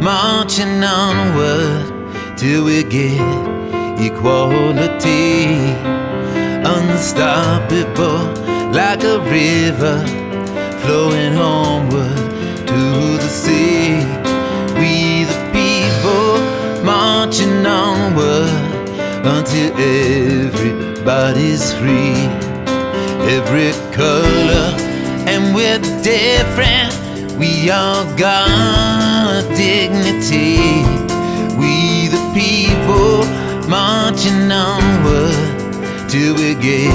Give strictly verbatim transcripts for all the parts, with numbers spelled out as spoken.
marching onward till we get equality. Unstoppable, like a river flowing homeward to the sea. We the people marching onward until everybody's free. Every color, and we're different. We all got dignity. We the people marching onward till we get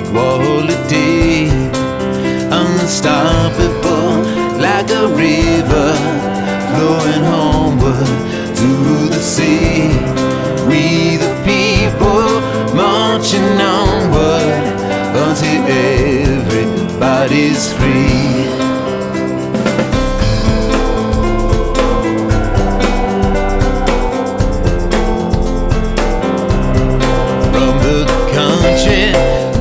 equality. Unstoppable, like a river flowing homeward to the sea. We the people marching onward until everybody's free. From the country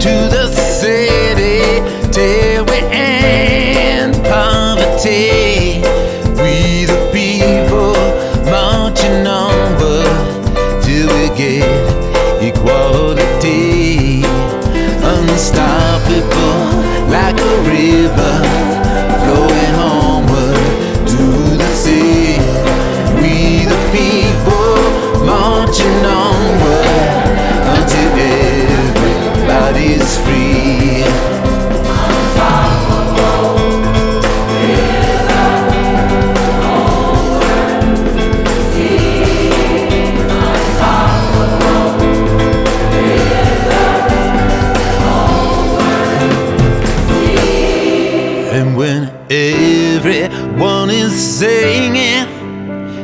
to the city, till we end poverty. We the people marching onward till we get equality. Unstoppable, like a river flowing homeward to the sea. We the people marching onward until everybody's free. Unstoppable, river flowing homeward to the sea. Unstoppable, river homeward to the sea. And when everyone is singing,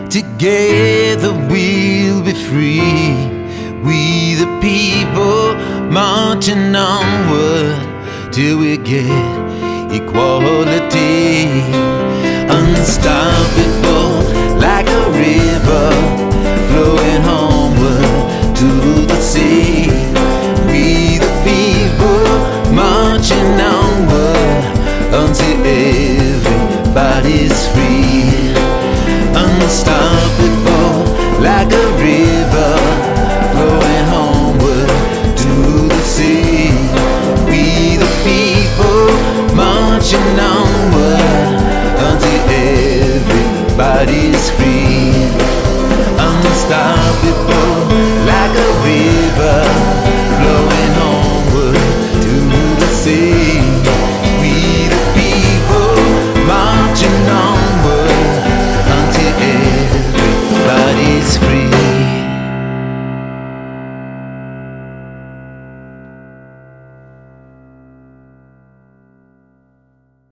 together we'll be free. We the people marching onward till we get equality. Unstoppable, like a river flowing homeward to the sea. We the people marching onward until everybody's free. Unstoppable, like a river flowing homeward to the sea. We the people marching onward until everybody's free. Unstoppable.